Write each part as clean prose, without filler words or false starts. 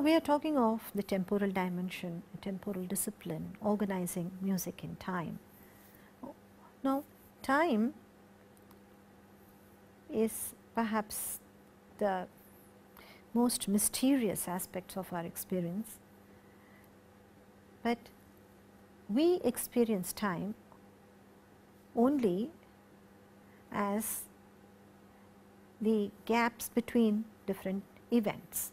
Now we are talking of the temporal dimension, temporal discipline, organizing music in time. Now time is perhaps the most mysterious aspects of our experience, but we experience time only as the gaps between different events.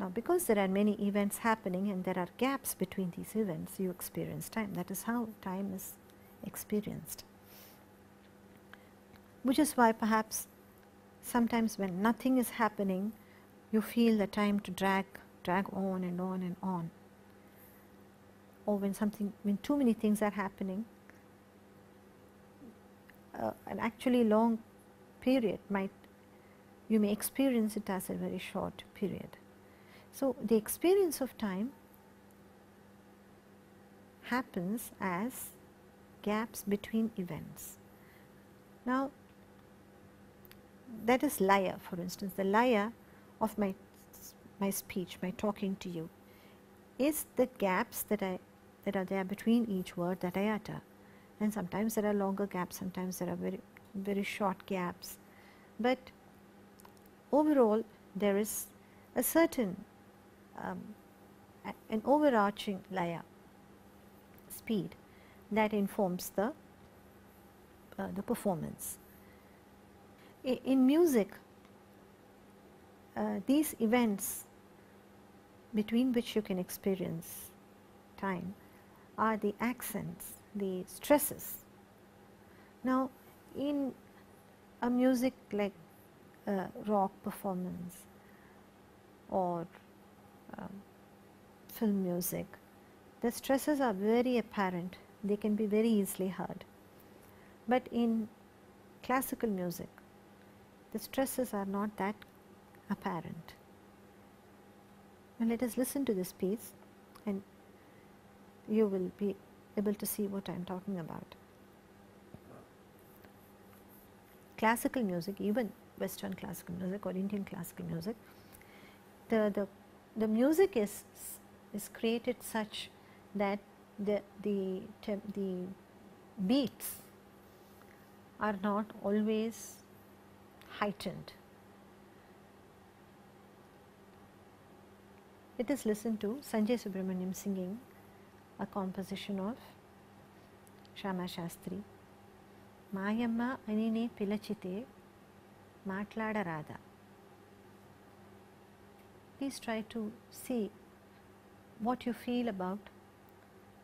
Now, because there are many events happening and there are gaps between these events, you experience time. That is how time is experienced, which is why perhaps sometimes when nothing is happening, you feel the time to drag on and on and on. Or when too many things are happening, an actually long period you may experience it as a very short period. So the experience of time happens as gaps between events. Now that is lyre, for instance. The lyre of my speech, my talking to you, is the gaps that are there between each word that I utter. And sometimes there are longer gaps, sometimes there are very short gaps, but overall there is a certain an overarching lyre speed that informs the performance. In music, these events between which you can experience time are the accents, the stresses. Now in a music like rock performance or film music, the stresses are very apparent, they can be very easily heard. But in classical music, the stresses are not that apparent. Now let us listen to this piece and you will be able to see what I am talking about. Classical music, even Western classical music or Indian classical music, the music is created such that the beats are not always heightened. Let us listen to Sanjay Subrahmanyam singing a composition of Shama Shastri. Mayamma Anine Pilachite Matlada Radha. Please try to see what you feel about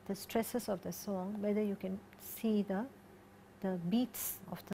the stresses of the song, whether you can see the beats of the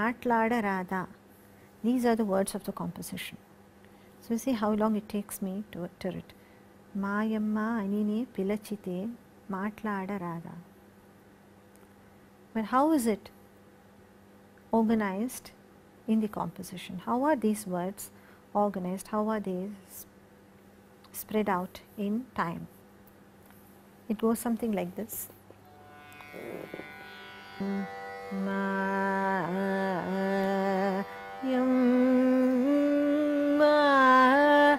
Matladarada. These are the words of the composition. So you see how long it takes me to utter it. Mayamma anine pilachite matladarada. But how is it organized in the composition? How are these words organized? How are they spread out in time? It goes something like this. Ma yam ma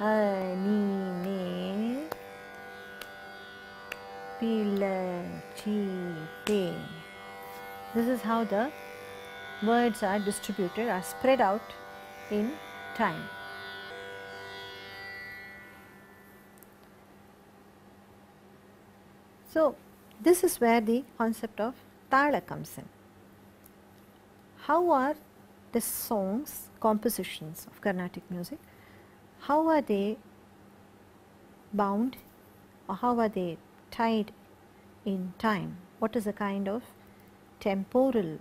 anine pilachite. This is how the words are distributed, are spread out in time. So this is where the concept of Tala comes in. How are the songs, compositions of Carnatic music, how are they bound or how are they tied in time? What is the kind of temporal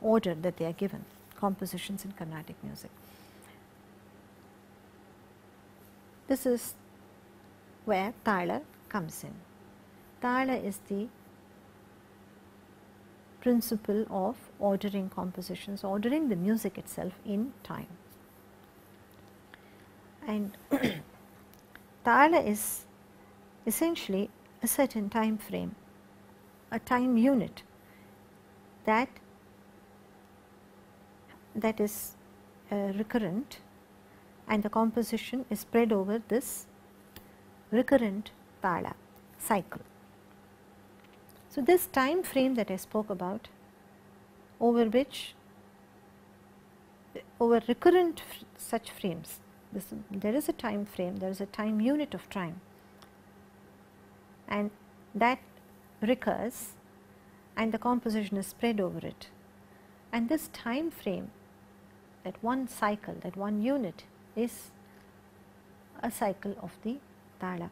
order that they are given, compositions in Carnatic music? This is where Tala comes in. Tala is the principle of ordering compositions, ordering the music itself in time. And Tala is essentially a certain time frame, a time unit that is recurrent, and the composition is spread over this recurrent Tala cycle. So this time frame that I spoke about, over recurrent such frames, there is a time frame, there is a time unit of time, and that recurs and the composition is spread over it. And this time frame, that one cycle, that one unit is a cycle of the Tala.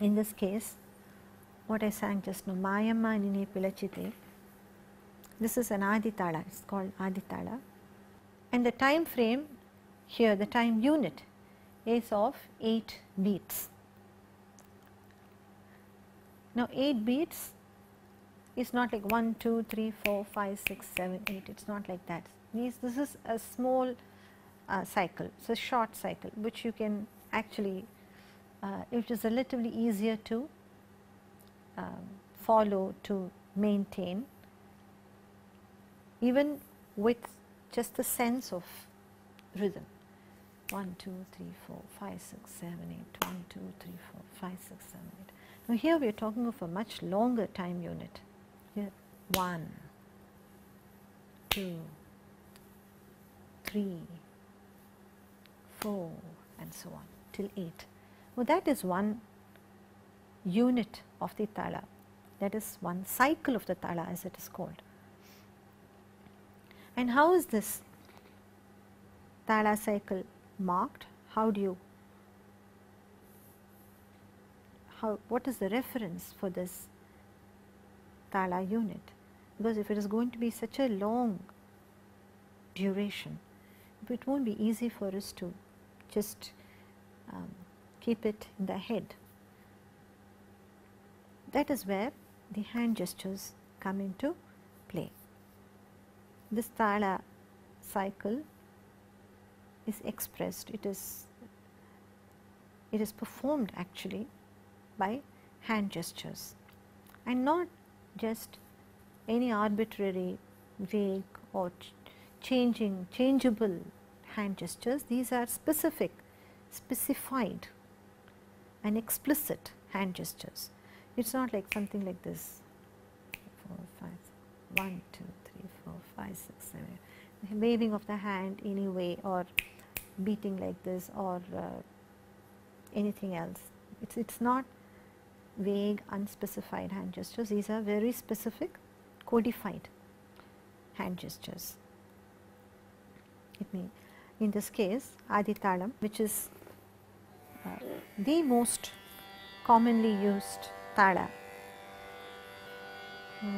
In this case, what I sang just now, Mayamma Anine Pilachite, this is an Adi Tala, it is called Adi Tala. And the time frame here, the time unit is of 8 beats. Now 8 beats is not like 1, 2, 3, 4, 5, 6, 7, 8, it is not like that. This is a small cycle, it is a short cycle, which you can actually, it is relatively easier to follow, to maintain, even with just the sense of rhythm. 1, 2, 3, 4, 5, 6, 7, 8, 1, 2, 3, 4, 5, 6, 7, 8. Now here we are talking of a much longer time unit. Here 1, 2, 3, 4 and so on till 8. Well, that is one unit of the tala, that is one cycle of the tala as it is called. And how is this tala cycle marked? How do you, what is the reference for this tala unit? Because if it is going to be such a long duration, it won't be easy for us to just keep it in the head. That is where the hand gestures come into play. This tala cycle is expressed, it is performed actually by hand gestures, and not just any arbitrary, vague or changeable hand gestures. These are specific, specified and explicit hand gestures. It is not like something like this, 4, 5, 1, 2, 3, 4, 5, 6, 7, waving of the hand anyway, or beating like this, or anything else. It's not vague, unspecified hand gestures. These are very specific, codified hand gestures. It means in this case Adi Talam, which is the most commonly used tala, this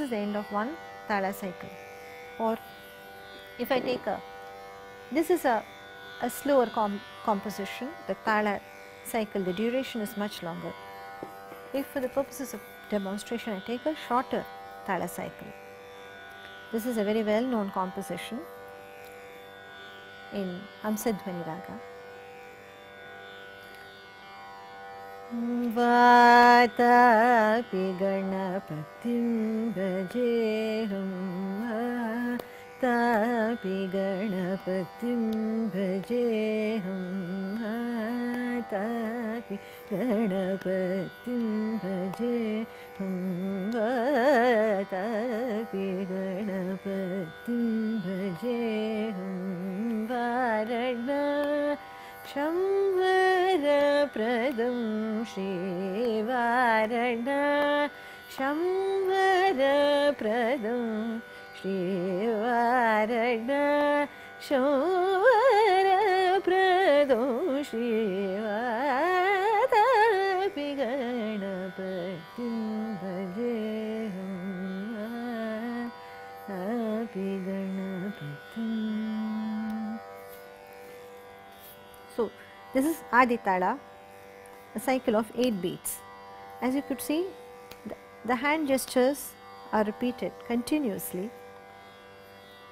is the end of one tala cycle. Or if I take a, this is a slower composition, the tala cycle, the duration is much longer. If for the purposes of demonstration I take a shorter tala cycle, this is a very well known composition in Amsadhwani Raga. Vata Piganapatim Bhajehum, Vata Piganapatim Bhajehum, Vata Piganapatim Bhajehum, Vata Piganapatim Bhajehum, Varana Shambhara Pradam Shri, Varana Shambhara Pradam Shri, Varana Shambhara Pradam Shri, Varana Piganapatim Bhajehum, Varana Piganapatim. So, this is Adi Tala, a cycle of 8 beats. As you could see, the hand gestures are repeated continuously.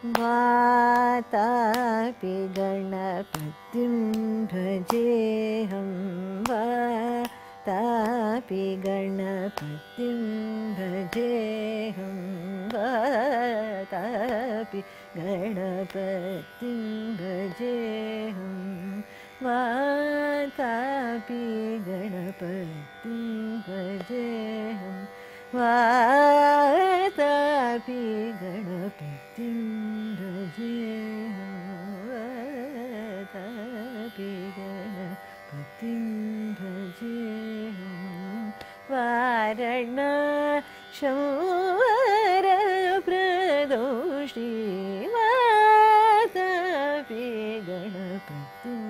Vata Piganapatim Bhajehum, Vata Piganapatim Bhajehum, Vata Piganapatim Bhajehum, Vata Piganapatim Bhajehum, Vata Piganapatim Bhajehum, Vata Piganapatim Bhajehum, Varana Shambhara Pradoshi, Vata Piganapatim.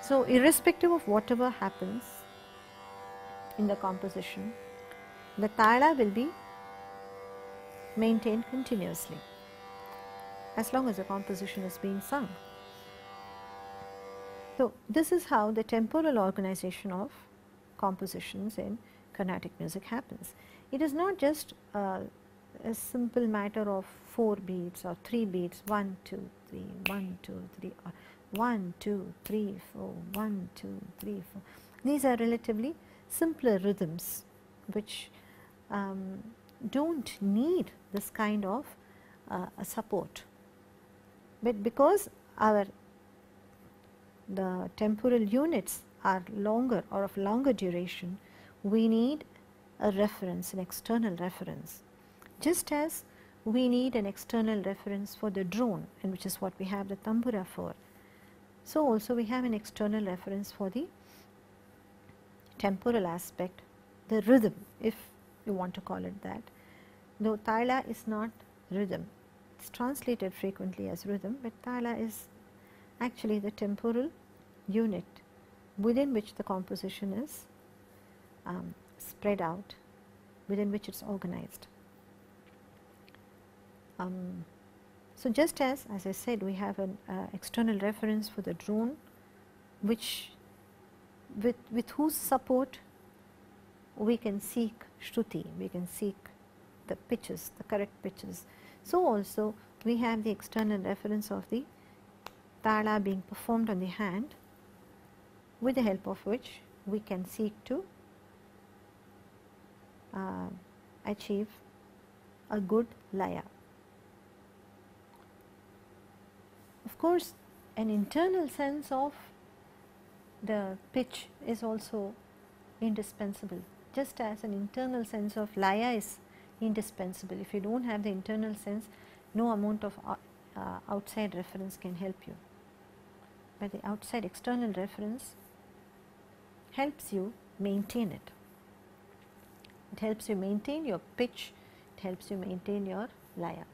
So, irrespective of whatever happens in the composition, the tala will be maintained continuously as long as the composition is being sung. So, this is how the temporal organization of compositions in Carnatic music happens. It is not just a simple matter of 4 beats or 3 beats, 1, 2, 3, 1, 2, 3, 1, 2, 3, 4, 1, 2, 3, 4. These are relatively simpler rhythms which do not need this kind of support, but because the temporal units are longer or of longer duration, we need a reference, an external reference, just as we need an external reference for the drone, and which is what we have the tambura for. So also we have an external reference for the temporal aspect, the rhythm, if you want to call it that, though Tala is not rhythm, it is translated frequently as rhythm, but Tala is actually the temporal unit within which the composition is spread out, within which it is organized. So just as I said, we have an external reference for the drone, which with whose support we can seek shruti, we can seek the pitches, the correct pitches. So also we have the external reference of the tala being performed on the hand, with the help of which we can seek to achieve a good laya. Of course, an internal sense of the pitch is also indispensable, just as an internal sense of laya is indispensable. If you do not have the internal sense, no amount of outside reference can help you, but the outside external reference helps you maintain it. It helps you maintain your pitch, it helps you maintain your laya.